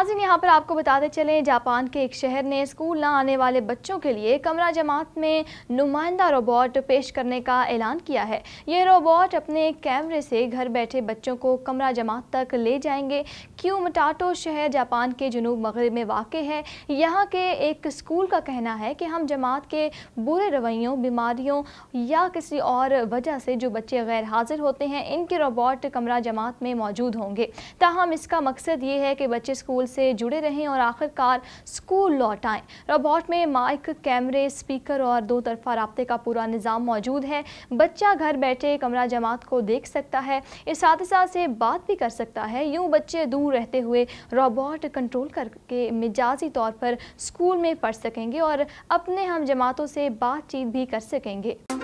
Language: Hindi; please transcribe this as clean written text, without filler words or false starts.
नाजिम यहाँ पर आपको बताते चलें, जापान के एक शहर ने स्कूल ना आने वाले बच्चों के लिए कमरा जमात में नुमाइंदा रोबोट पेश करने का ऐलान किया है। ये रोबोट अपने कैमरे से घर बैठे बच्चों को कमरा जमात तक ले जाएंगे। क्यूमटाटो शहर जापान के जनूब मगरब में वाक़े है। यहाँ के एक स्कूल का कहना है कि हम जमात के बुरे रवैयों, बीमारियों या किसी और वजह से जो बच्चे गैर हाजिर होते हैं, इनके रोबोट कमरा जमात में मौजूद होंगे। ताहम इसका मकसद ये है कि बच्चे स्कूल से जुड़े रहें और आखिरकार स्कूल लौट आएँ। रोबोट में माइक, कैमरे, स्पीकर और दो तरफा राब्ते का पूरा निज़ाम मौजूद है। बच्चा घर बैठे कमरा जमात को देख सकता है, इस हादसा से बात भी कर सकता है। यूँ बच्चे दूर रहते हुए रोबोट कंट्रोल करके मिजाजी तौर पर स्कूल में पढ़ सकेंगे और अपने हम जमातों से बातचीत भी कर सकेंगे।